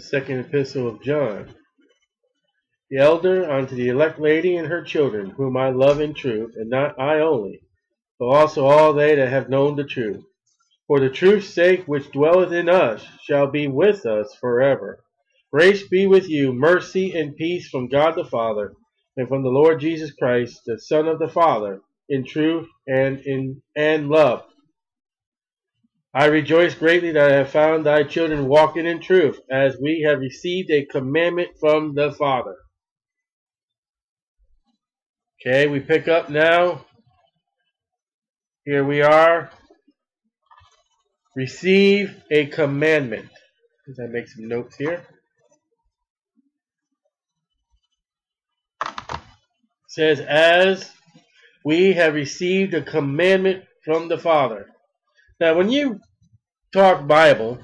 the second epistle of John. The elder unto the elect lady and her children, whom I love in truth, and not I only, but also all they that have known the truth. For the truth's sake which dwelleth in us shall be with us forever. Grace be with you, mercy and peace from God the Father, and from the Lord Jesus Christ, the Son of the Father, in truth and in love. I rejoice greatly that I have found thy children walking in truth, as we have received a commandment from the Father. Okay, we pick up now. Here we are. Receive a commandment. As I make some notes here. It says, as we have received a commandment from the Father. Now, when you talk Bible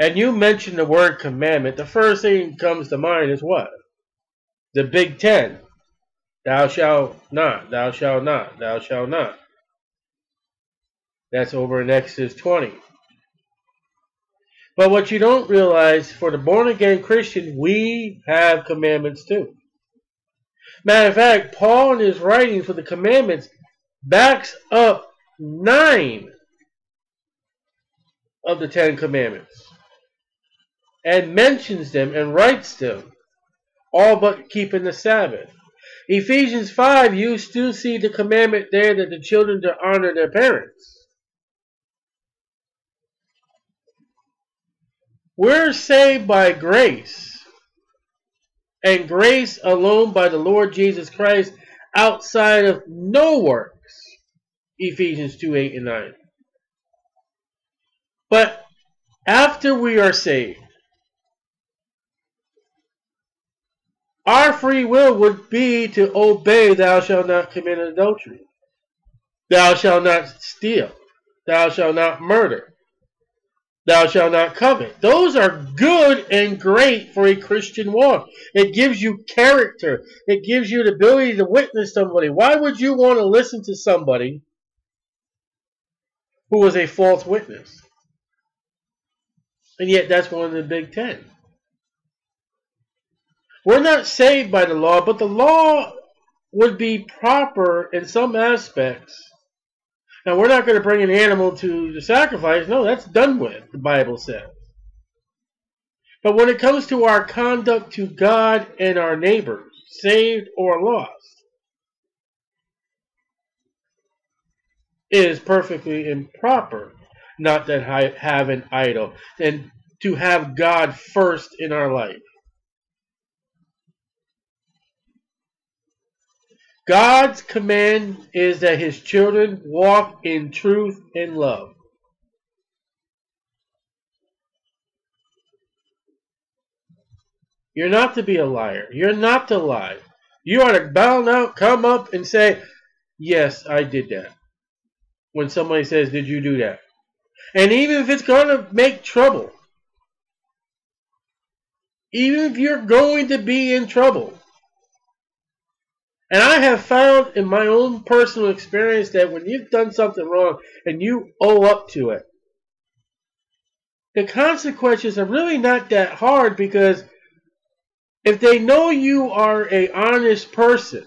and you mention the word commandment, the first thing that comes to mind is what? The Big Ten. Thou shalt not, thou shalt not, thou shalt not. That's over in Exodus 20. But what you don't realize, for the born-again Christian, we have commandments too. Matter of fact, Paul in his writings for the commandments backs up 9 of the 10 commandments and mentions them and writes them, all but keeping the Sabbath. Ephesians 5, you still see the commandment there that the children to honor their parents. We're saved by grace, and grace alone by the Lord Jesus Christ, outside of no works, Ephesians 2, 8 and 9. But after we are saved, our free will would be to obey, thou shalt not commit adultery, thou shalt not steal, thou shalt not murder, thou shalt not covet. Those are good and great for a Christian walk. It gives you character. It gives you the ability to witness somebody. Why would you want to listen to somebody who was a false witness? And yet that's one of the Big Ten. We're not saved by the law, but the law would be proper in some aspects. Now, we're not going to bring an animal to the sacrifice. No, that's done with, the Bible says. But when it comes to our conduct to God and our neighbors, saved or lost, it is perfectly improper not to have an idol and to have God first in our life. God's command is that his children walk in truth and love. You're not to be a liar. You're not to lie. You are to bow out, come up and say, yes, I did that. When somebody says, did you do that? And even if it's going to make trouble, even if you're going to be in trouble. And I have found in my own personal experience that when you've done something wrong and you owe up to it, the consequences are really not that hard, because if they know you are an honest person,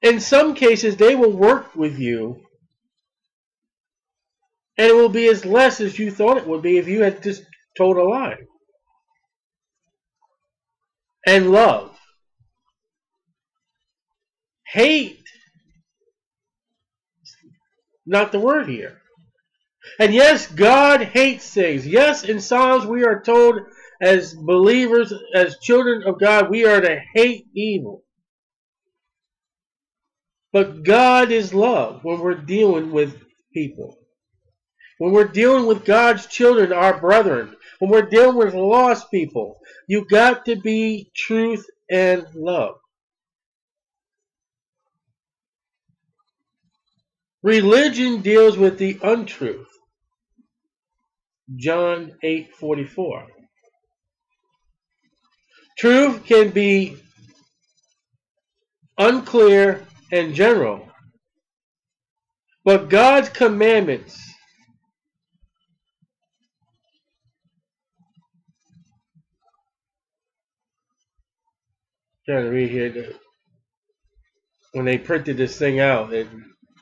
in some cases they will work with you and it will be as less as you thought it would be if you had just told a lie. And love. Hate, not the word here. And yes, God hates things. Yes, in Psalms we are told as believers, as children of God, we are to hate evil. But God is love when we're dealing with people. When we're dealing with God's children, our brethren, when we're dealing with lost people, you got to be truth and love. Religion deals with the untruth. John 8:44. Truth can be unclear and general, but God's commandments trying to read here. When they printed this thing out,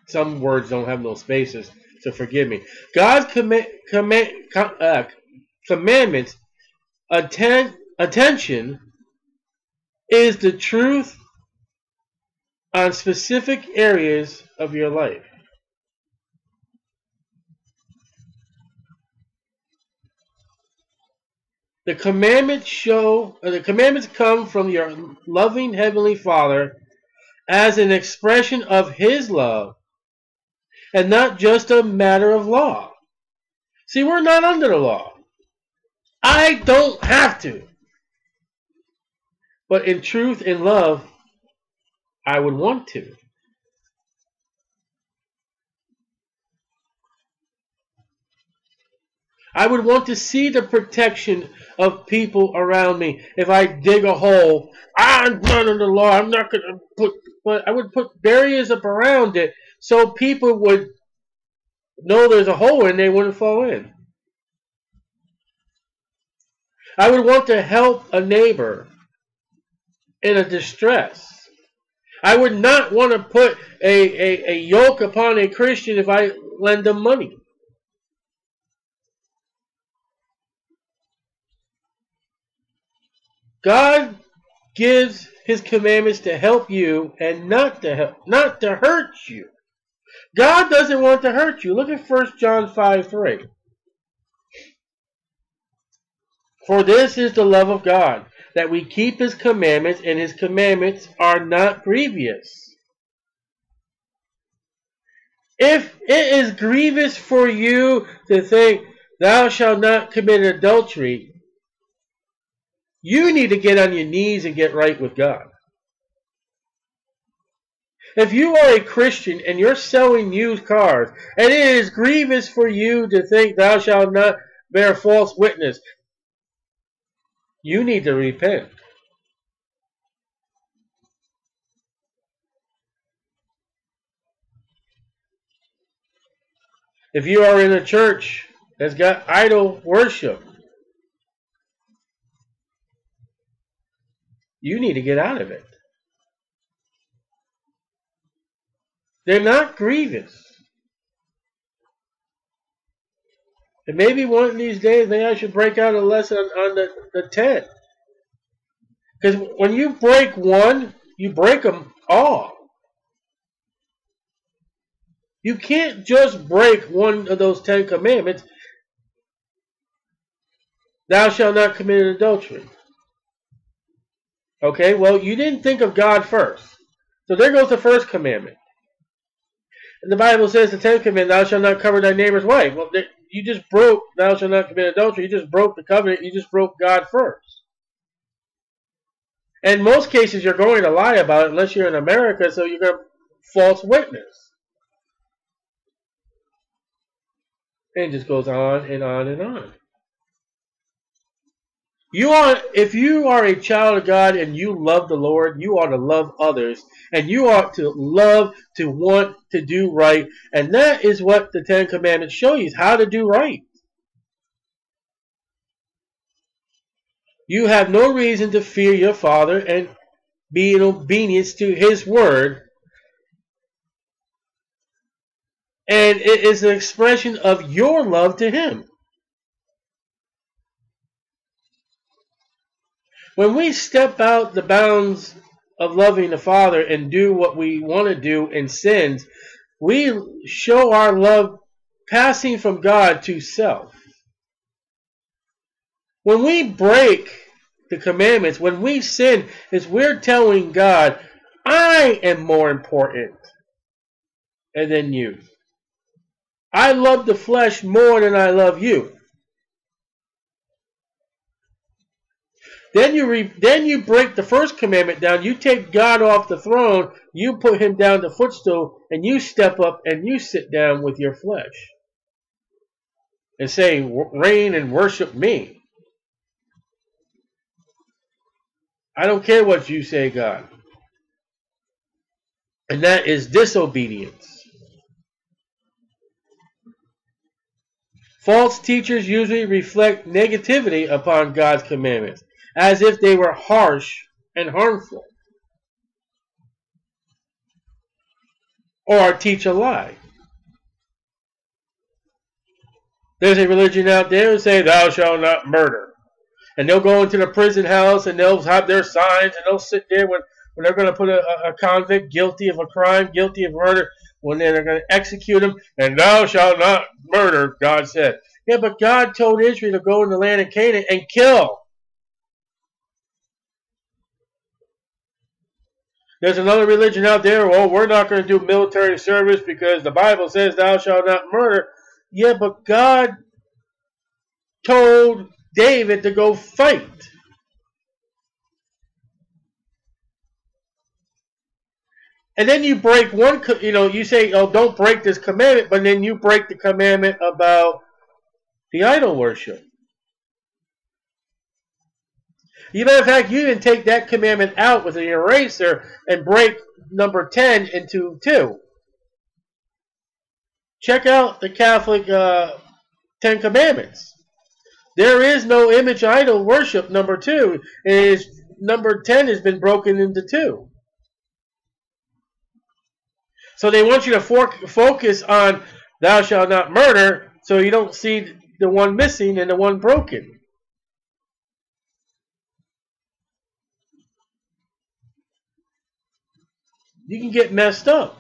some words don't have no spaces, so forgive me. God's commandments, attention, is the truth on specific areas of your life. The commandments come from your loving Heavenly Father as an expression of His love, and not just a matter of law. See, we're not under the law. I don't have to. But in truth and love, I would want to. I would want to see the protection of people around me. If I dig a hole, I'm not under the law. I'm not going to put, but I would put barriers up around it so people would know there's a hole and they wouldn't fall in. I would want to help a neighbor in a distress. I would not want to put a yoke upon a Christian if I lend them money. God gives His commandments to help you and not to hurt you. God doesn't want to hurt you. Look at 1 John 5:3. For this is the love of God, that we keep His commandments, and His commandments are not grievous. If it is grievous for you to think, thou shalt not commit adultery, you need to get on your knees and get right with God. If you are a Christian and you're selling used cars, and it is grievous for you to think, thou shalt not bear false witness, you need to repent. If you are in a church that's got idol worship, you need to get out of it. They're not grievous. And maybe one of these days, maybe I should break out a lesson on the 10. Because when you break one, you break them all. You can't just break one of those 10 commandments. Thou shalt not commit adultery. Okay, well, you didn't think of God first. So there goes the first commandment. And the Bible says the 10th commandment, thou shalt not covet thy neighbor's wife. Well, you just broke, thou shalt not commit adultery. You just broke the covenant. You just broke God first. In most cases, you're going to lie about it unless you're in America, so you're going to false witness. And it just goes on and on and on. If you are a child of God and you love the Lord, you ought to love others. And you ought to love to want to do right. And that is what the 10 Commandments show you, is how to do right. You have no reason to fear your Father and be in obedience to His Word. And it is an expression of your love to Him. When we step out the bounds of loving the Father and do what we want to do in sins, we show our love passing from God to self. When we break the commandments, when we sin, it's we're telling God, I am more important than you. I love the flesh more than I love you. Then you break the first commandment down. You take God off the throne. You put Him down the footstool. And you step up and you sit down with your flesh. And say, reign and worship me. I don't care what you say, God. And that is disobedience. False teachers usually reflect negativity upon God's commandments, as if they were harsh and harmful. or teach a lie. There's a religion out there who say, thou shalt not murder. And they'll go into the prison house and they'll have their signs and they'll sit there when they're going to put a convict guilty of a crime, guilty of murder, when they're going to execute him, and thou shalt not murder, God said. Yeah, but God told Israel to go in the land of Canaan and kill. There's another religion out there, well, we're not going to do military service because the Bible says thou shalt not murder. Yeah, but God told David to go fight. And then you break one, you know, you say, oh, don't break this commandment, but then you break the commandment about the idol worship. As a matter of fact, you can take that commandment out with an eraser and break number 10 into 2. Check out the Catholic 10 Commandments. There is no image idol worship, number 2. Number 10 has been broken into 2. So they want you to focus on thou shalt not murder, so you don't see the one missing and the one broken. You can get messed up.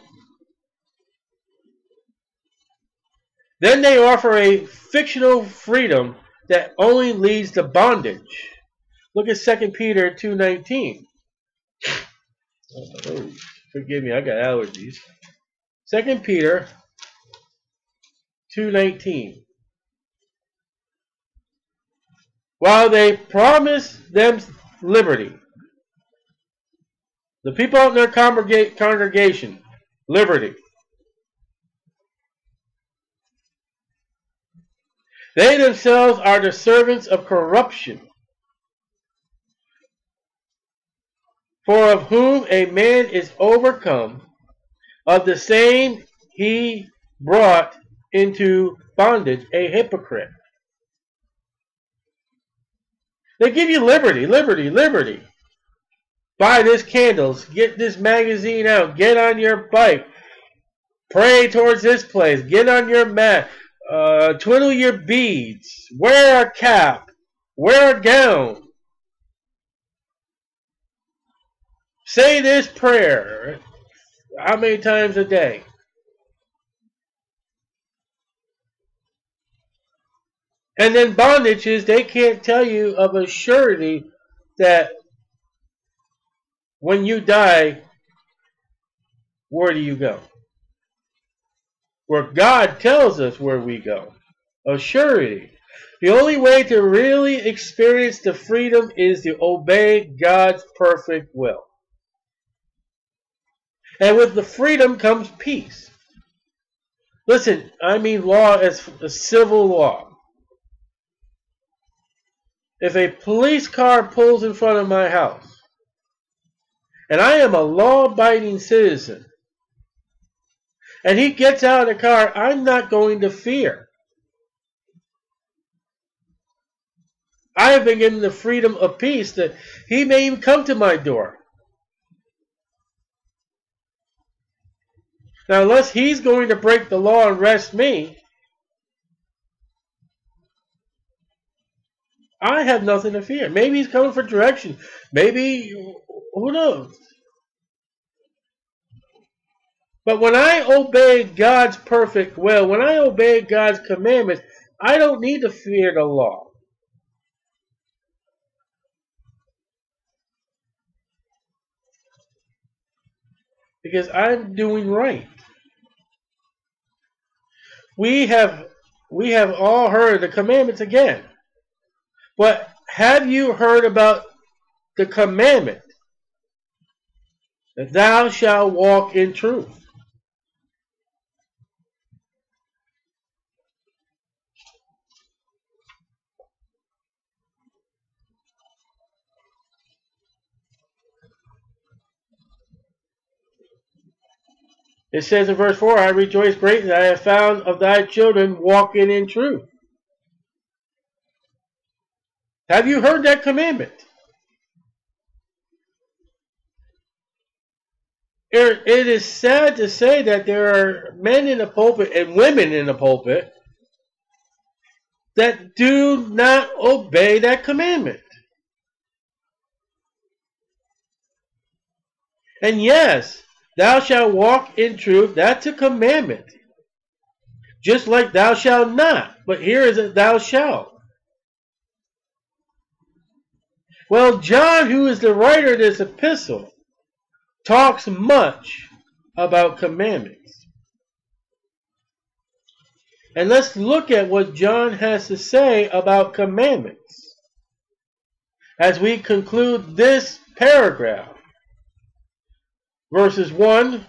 Then they offer a fictional freedom that only leads to bondage. Look at 2 Peter 2:19. Oh, forgive me, I got allergies. 2 Peter 2:19. While they promise them liberty, the people in their congregation, liberty, they themselves are the servants of corruption, for of whom a man is overcome, of the same he brought into bondage, a hypocrite. They give you liberty, liberty, liberty. Buy this candles, get this magazine out, get on your bike, pray towards this place, get on your mat, twiddle your beads, wear a cap, wear a gown, say this prayer. How many times a day? And then bondage is they can't tell you of a surety that when you die, where do you go? Where God tells us where we go. A surety. The only way to really experience the freedom is to obey God's perfect will. And with the freedom comes peace. Listen, I mean law as a civil law. If a police car pulls in front of my house, and I am a law-abiding citizen, and he gets out of the car, I'm not going to fear. I have been given the freedom of peace that he may even come to my door. Now, unless he's going to break the law and arrest me, I have nothing to fear. Maybe he's coming for direction. Maybe, who knows? But when I obey God's perfect will, when I obey God's commandments, I don't need to fear the law. Because I'm doing right. We have all heard the commandments again. But have you heard about the commandment that thou shalt walk in truth? It says in verse 4, I rejoice greatly that I have found of thy children walking in truth. Have you heard that commandment? It is sad to say that there are men in the pulpit and women in the pulpit that do not obey that commandment. And yes, thou shalt walk in truth, that's a commandment. Just like thou shalt not, but here is a thou shalt. Well, John, who is the writer of this epistle, talks much about commandments. And let's look at what John has to say about commandments as we conclude this paragraph. Verses 1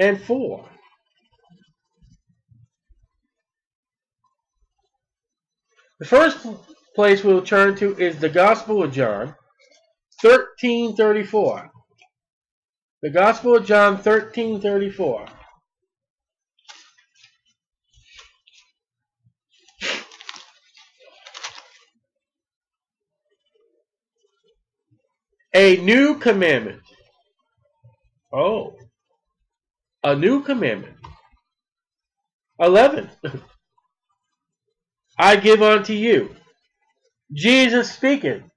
and 4. The first place we'll turn to is the Gospel of John 13:34. The Gospel of John 13:34. A new commandment. Oh, a new commandment. 11. I give unto you. Jesus speaking.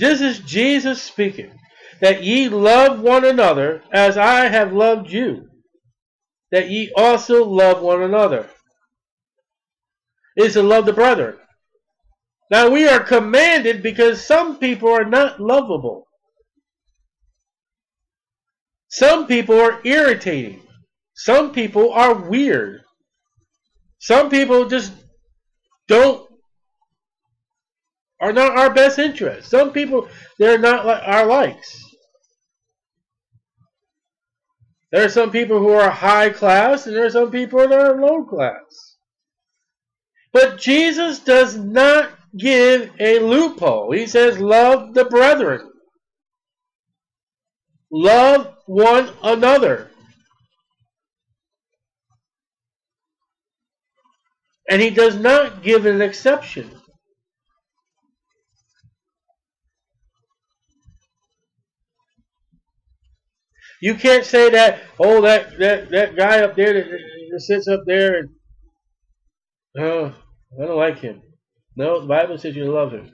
This is Jesus speaking. That ye love one another as I have loved you. That ye also love one another. Is to love the brethren. Now we are commanded because some people are not lovable. Some people are irritating. Some people are weird. Some people just are not our best interest. Some people, they're not our likes. There are some people who are high class and there are some people that are low class. But Jesus does not give a loophole. He says, love the brethren. Love one another. And he does not give an exception. You can't say that, oh, that guy up there that sits up there, and, oh, I don't like him. No, the Bible says you love him.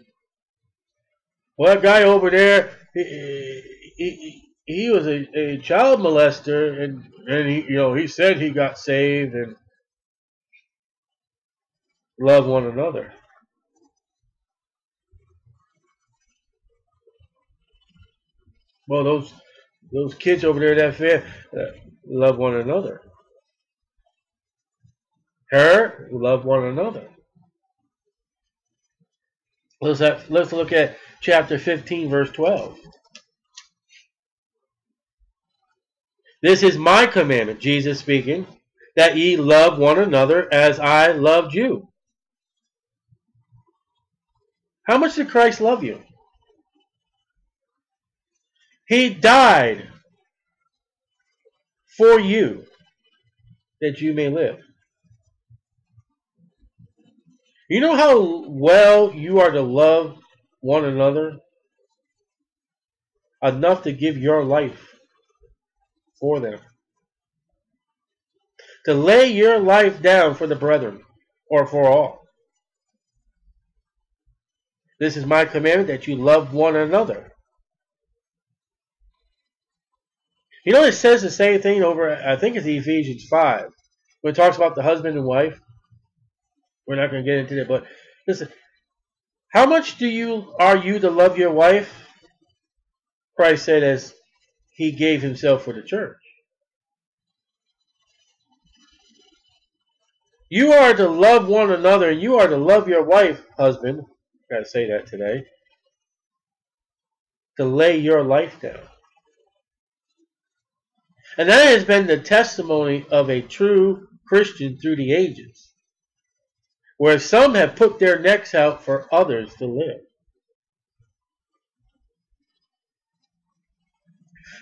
Well, that guy over there, he was a child molester, and he, you know, he said he got saved, and love one another. Well, those kids over there that fair love one another. Her love one another. Let's look at chapter 15, verse 12. This is my commandment, Jesus speaking, that ye love one another as I loved you. How much did Christ love you? He died for you that you may live. You know how well you are to love one another? Enough to give your life for them. To lay your life down for the brethren or for all. This is my commandment, that you love one another. You know, it says the same thing over, I think it's Ephesians 5, when it talks about the husband and wife. We're not going to get into that, but listen. How much are you to love your wife? Christ said as he gave himself for the church. You are to love one another, and you are to love your wife, husband. Got to say that today. To lay your life down. And that has been the testimony of a true Christian through the ages. Where some have put their necks out for others to live.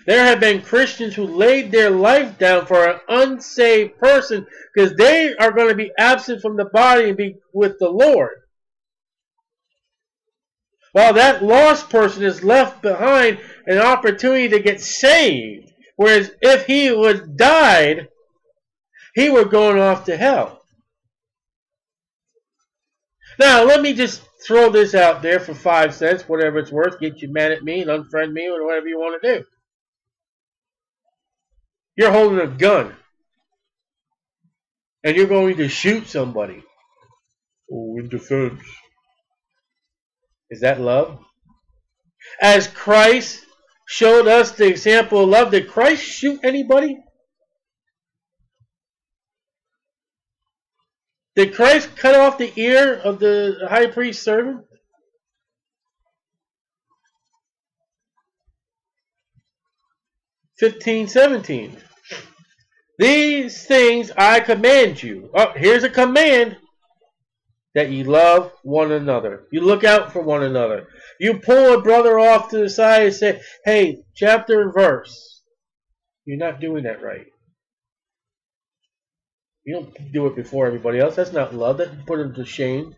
There have been Christians who laid their life down for an unsaved person because they are going to be absent from the body and be with the Lord. while that lost person is left behind an opportunity to get saved. Whereas if he would died, he were going off to hell. Now, let me just throw this out there for 5 cents, whatever it's worth. Get you mad at me and unfriend me or whatever you want to do. You're holding a gun, and you're going to shoot somebody. Oh, in defense. Is that love? As Christ showed us the example of love, did Christ shoot anybody? Did Christ cut off the ear of the high priest's servant? Matthew 15:17. These things I command you. Oh, here's a command. That you love one another. You look out for one another. You pull a brother off to the side and say, hey, chapter and verse. You're not doing that right. You don't do it before everybody else. That's not love. That put them to shame.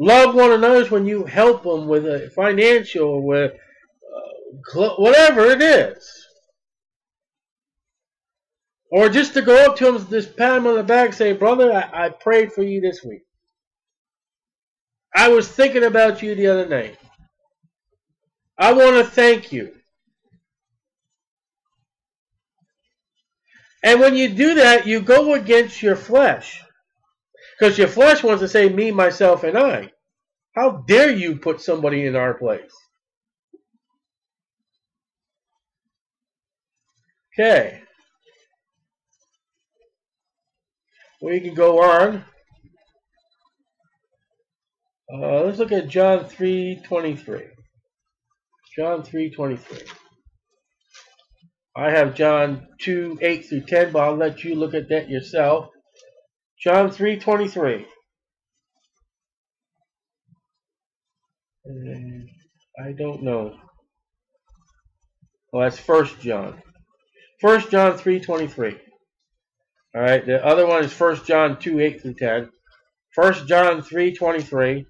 Love one another is when you help them with a financial, with whatever it is. Or just to go up to him, just pat him on the back and say, brother, I prayed for you this week. I was thinking about you the other night. I want to thank you. And when you do that, you go against your flesh. Because your flesh wants to say, me, myself, and I. How dare you put somebody in our place? Okay. We can go on. Let's look at John 3:23. John 3:23. I have John 2:8 through 10, but I'll let you look at that yourself. John 3:23. I don't know. Well, that's 1 John. 1 John 3:23. All right, the other one is 1 John 2:8 through 10. 1 John 3:23.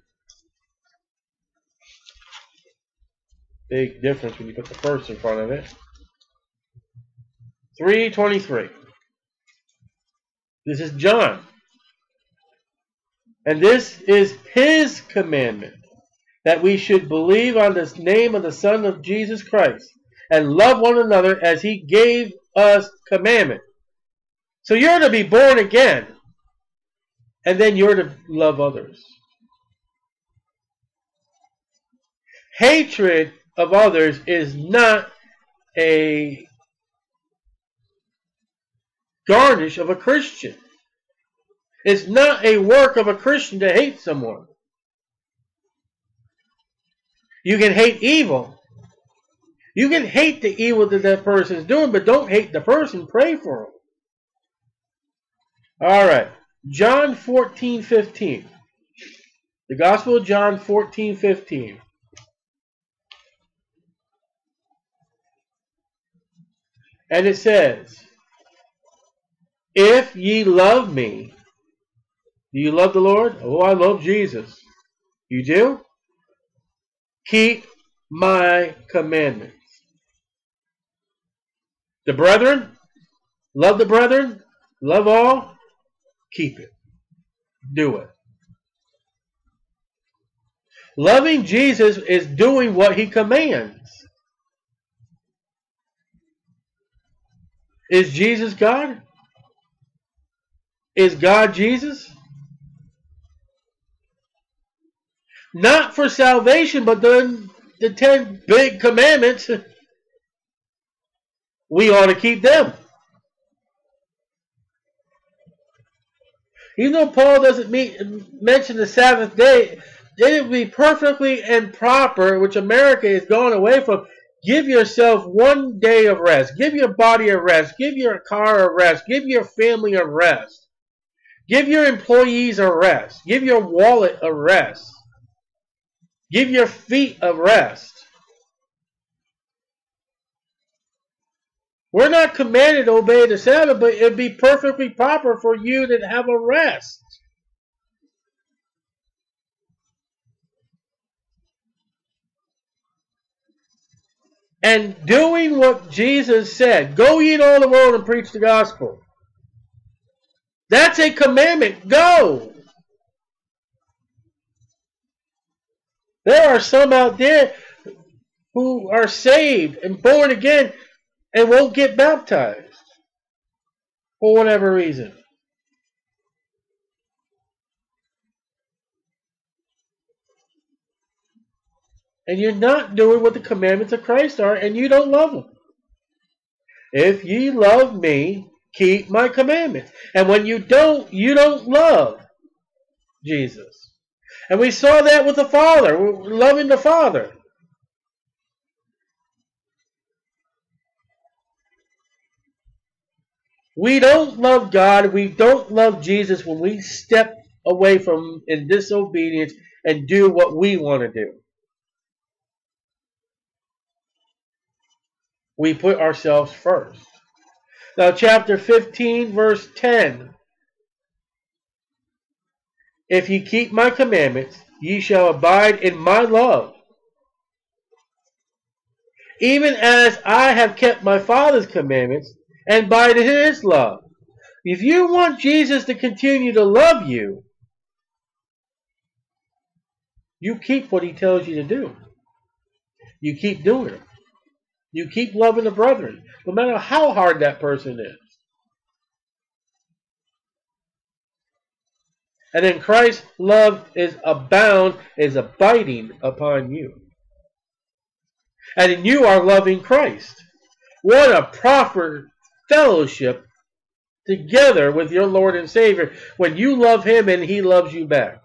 Big difference when you put the first in front of it. 3:23. This is John. And this is his commandment, that we should believe on the name of the Son of Jesus Christ and love one another as he gave us commandment. So you're to be born again, and then you're to love others. Hatred of others is not a garnish of a Christian. It's not a work of a Christian to hate someone. You can hate evil. You can hate the evil that that person is doing, but don't hate the person. Pray for them. All right, John 14:15. The Gospel of John 14:15. And it says, if ye love me, do you love the Lord? Oh, I love Jesus. You do? Keep my commandments. The brethren, love the brethren, love all. Keep it. Do it. Loving Jesus is doing what he commands. Is Jesus God? Is God Jesus? Not for salvation, but the 10 big commandments. We ought to keep them. Even though Paul doesn't mention the Sabbath day, it would be perfectly and proper, which America is going away from, give yourself one day of rest. Give your body a rest. Give your car a rest. Give your family a rest. Give your employees a rest. Give your wallet a rest. Give your feet a rest. We're not commanded to obey the Sabbath, but it'd be perfectly proper for you to have a rest. and doing what Jesus said. Go ye into all the world and preach the gospel. That's a commandment. Go. There are some out there who are saved and born again and won't get baptized for whatever reason. And you're not doing what the commandments of Christ are, and you don't love them. If ye love me, keep my commandments. And when you don't love Jesus. And we saw that with the Father. We're loving the Father. We don't love God. We don't love Jesus when we step away from Him in disobedience and do what we want to do. We put ourselves first. Now, chapter 15, verse 10. If ye keep my commandments, ye shall abide in my love, even as I have kept my Father's commandments and abide in his love. If you want Jesus to continue to love you, you keep what he tells you to do. You keep doing it. You keep loving the brethren, no matter how hard that person is. And then Christ's love is abound, is abiding upon you. And then you are loving Christ. What a proper fellowship together with your Lord and Savior when you love him and he loves you back.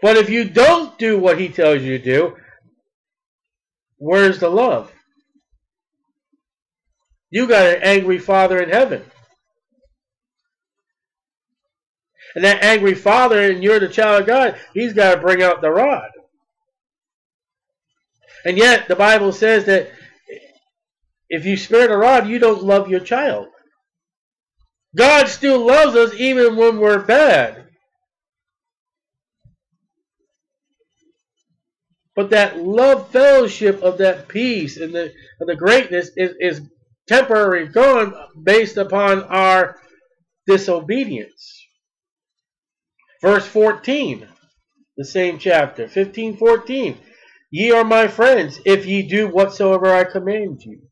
But if you don't do what he tells you to do, where's the love? You got an angry Father in heaven. And that angry Father, and you're the child of God, he's got to bring out the rod. And yet, the Bible says that if you spare the rod, you don't love your child. God still loves us even when we're bad. But that love fellowship of that peace and the greatness is temporarily gone based upon our disobedience. Verse 14, the same chapter, 15:14. Ye are my friends if ye do whatsoever I command you.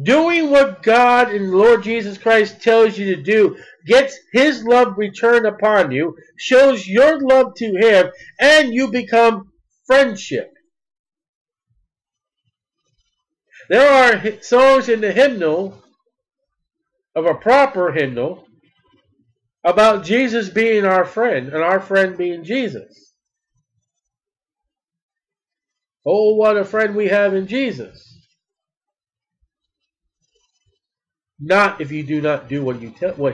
Doing what God and Lord Jesus Christ tells you to do gets his love returned upon you, shows your love to him, and you become friendship. There are songs in the hymnal, of a proper hymnal, about Jesus being our friend and our friend being Jesus. Oh, what a friend we have in Jesus. Not if you do not do what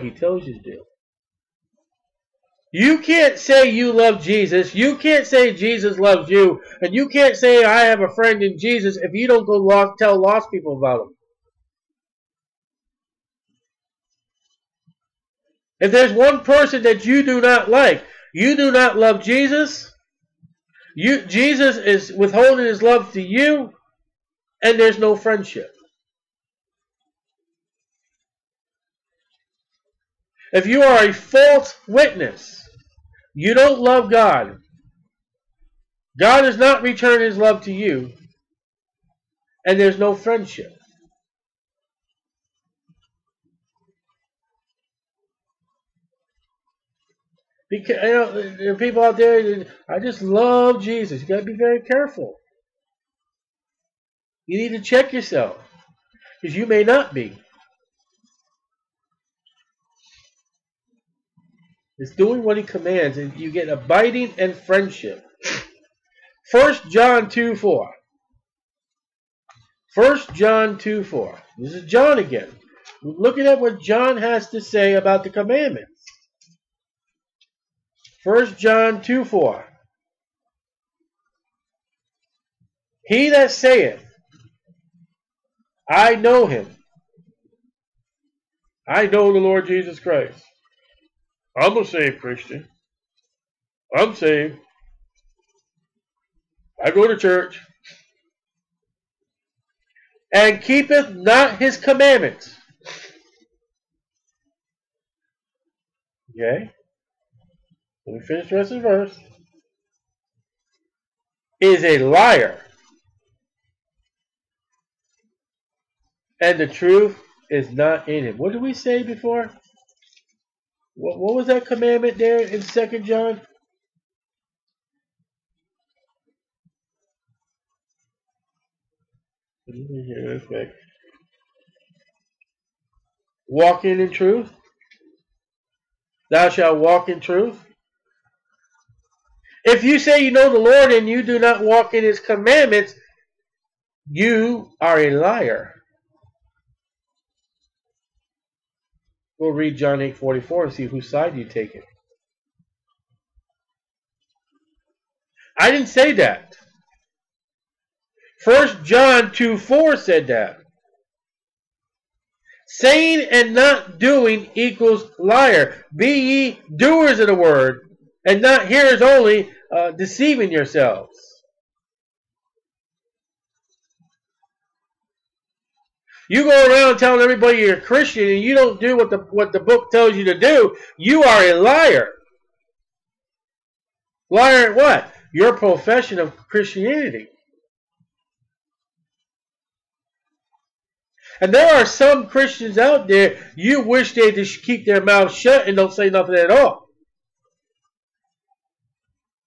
he tells you to do. You can't say you love Jesus. You can't say Jesus loves you. And you can't say I have a friend in Jesus if you don't go tell lost people about him. If there's one person that you do not like, you do not love Jesus, Jesus is withholding his love to you, and there's no friendship. If you are a false witness, you don't love God. God does not return his love to you, and there's no friendship. Because, you know, there are people out there, I just love Jesus. You got to be very careful. You need to check yourself, because you may not be. It's doing what he commands, and you get abiding and friendship. 1 John 2:4. 1 John 2:4. This is John again. We're looking at what John has to say about the commandments. 1 John 2:4. He that saith, I know him. I know the Lord Jesus Christ. I'm a saved Christian. I'm saved. I go to church. And keepeth not his commandments. Okay. Let me finish the rest of the verse. Is a liar. And the truth is not in him. What did we say before? What was that commandment there in 2 John? Let me hear real quick. Walking in truth. Thou shalt walk in truth. If you say you know the Lord and you do not walk in his commandments, you are a liar. We'll read John 8:44 and see whose side you take it. I didn't say that. 1 John 2:4 said that. Saying and not doing equals liar. Be ye doers of the word, and not hearers only, deceiving yourselves. You go around telling everybody you're a Christian and you don't do what the book tells you to do, you are a liar. Liar at what? Your profession of Christianity. And there are some Christians out there, you wish they just keep their mouth shut and don't say nothing at all.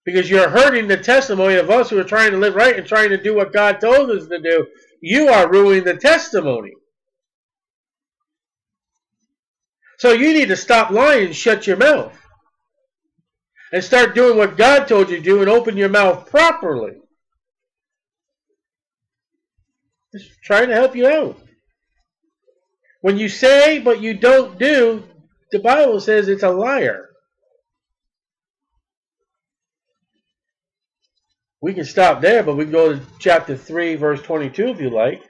Because you're hurting the testimony of us who are trying to live right and trying to do what God told us to do. You are ruining the testimony. So you need to stop lying and shut your mouth. And start doing what God told you to do and open your mouth properly. Just trying to help you out. When you say but you don't do, the Bible says it's a liar. We can stop there, but we can go to chapter 3, verse 22 if you like.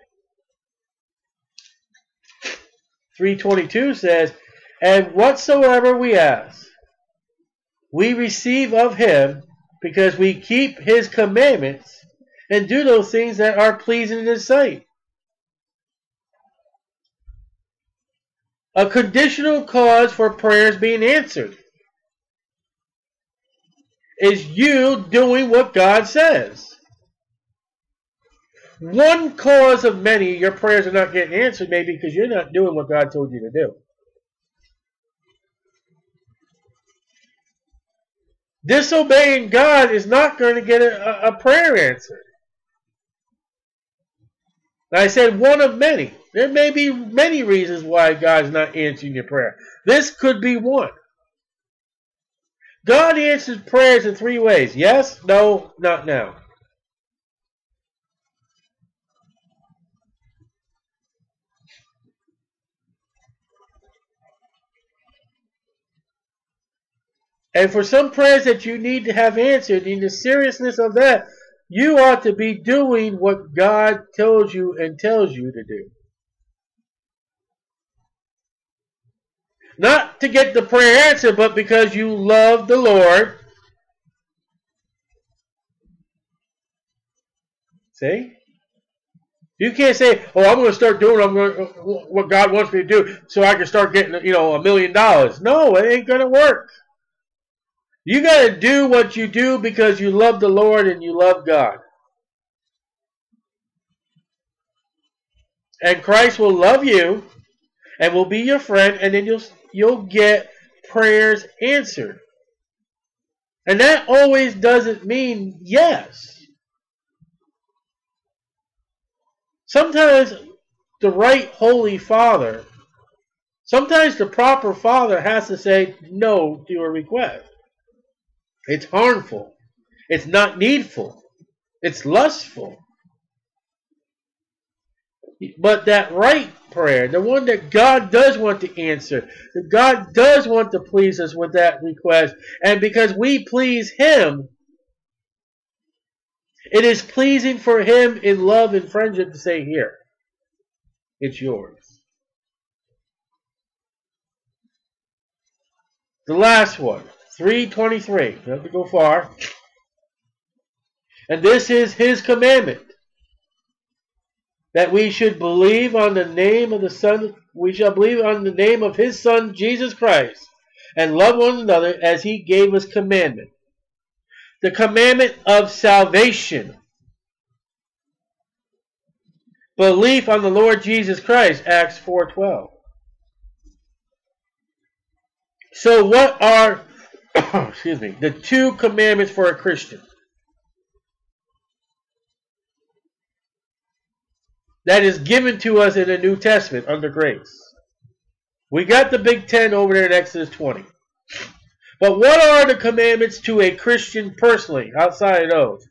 3:22 says, and whatsoever we ask, we receive of him, because we keep his commandments and do those things that are pleasing in his sight. A conditional cause for prayers being answered is you doing what God says. One cause of many, your prayers are not getting answered, maybe because you're not doing what God told you to do. Disobeying God is not going to get a prayer answered. And I said one of many. There may be many reasons why God's not answering your prayer. This could be one. God answers prayers in three ways. Yes, no, not now. And for some prayers that you need to have answered, in the seriousness of that, you ought to be doing what God told you and tells you to do. Not to get the prayer answered, but because you love the Lord. See? You can't say, oh, I'm going to start doing what God wants me to do so I can start getting, $1 million. No, it ain't going to work. You got to do what you do because you love the Lord and you love God. And Christ will love you and will be your friend, and then you'll get prayers answered. And that always doesn't mean yes. Sometimes the right Holy Father, sometimes the proper Father has to say no to a request. It's harmful. It's not needful. It's lustful. But that right prayer, the one that God does want to answer, that God does want to please us with that request, and because we please him, it is pleasing for him in love and friendship to say, here, it's yours. The last one, 3:23, don't have to go far. And this is his commandment, that we should believe on the name of the Son. We shall believe on the name of his Son, Jesus Christ, and love one another as he gave us commandment. The commandment of salvation. Belief on the Lord Jesus Christ, Acts 4:12. So what are the two commandments for a Christian? That is given to us in the New Testament under grace. We got the Big Ten over there in Exodus 20. But what are the commandments to a Christian personally outside of those?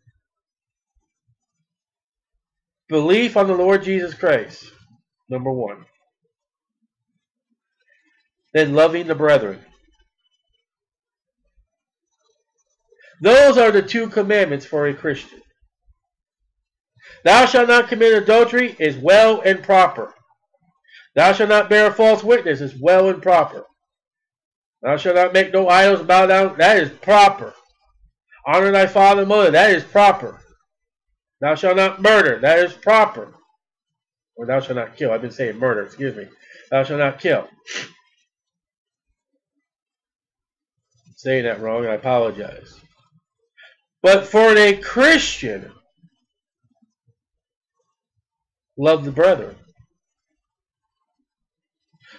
Belief on the Lord Jesus Christ, number one. Then loving the brethren. Those are the two commandments for a Christian. Thou shalt not commit adultery is well and proper. Thou shalt not bear false witness is well and proper. Thou shalt not make no idols, bow down, that is proper. Honor thy father and mother, that is proper. Thou shalt not murder, that is proper. Or thou shalt not kill, I've been saying murder, excuse me. Thou shalt not kill. I'm saying that wrong, I apologize. But for a Christian, love the brethren.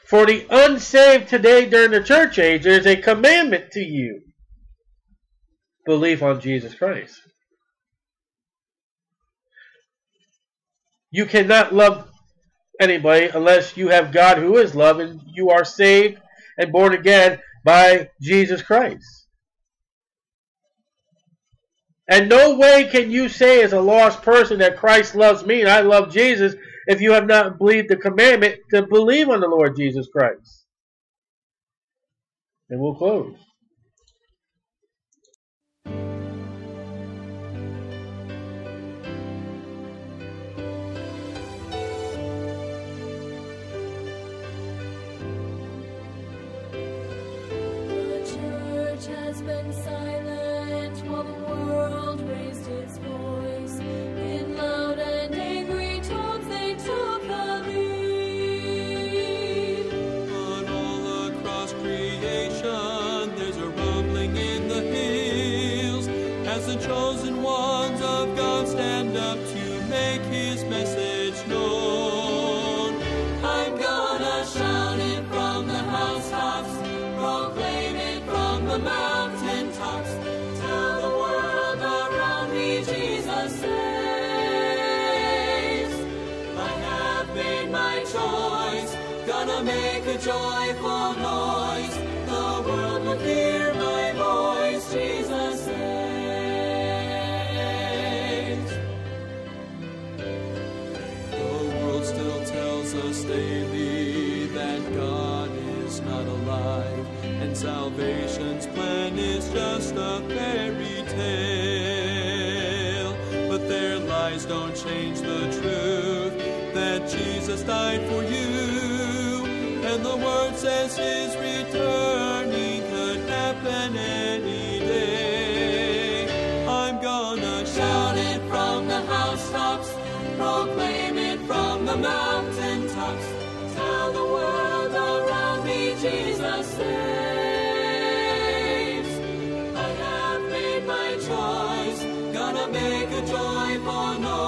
For the unsaved today during the church age, there is a commandment to you. Belief on Jesus Christ. You cannot love anybody unless you have God who is love and you are saved and born again by Jesus Christ. And no way can you say as a lost person that Christ loves me and I love Jesus if you have not believed the commandment to believe on the Lord Jesus Christ. And we'll close. The church has been silent while the world raised its voice. In loud and angry tones they took the lead. But all across creation there's a rumbling in the hills as the chosen ones of God stand up to make his message known. I'm gonna shout it from the housetops, proclaim it from the mountaintops. Gonna make a joyful noise, the world will hear my voice, Jesus saves. The world still tells us daily that God is not alive, and salvation's plan is just a fairy tale. But their lies don't change the truth that Jesus died for you, and the word says his returning could happen any day. I'm gonna shout it from the housetops, proclaim it from the mountaintops, tell the world around me Jesus saves. I have made my choice, gonna make a joyful noise.